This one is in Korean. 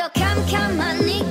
또 캄캄한 이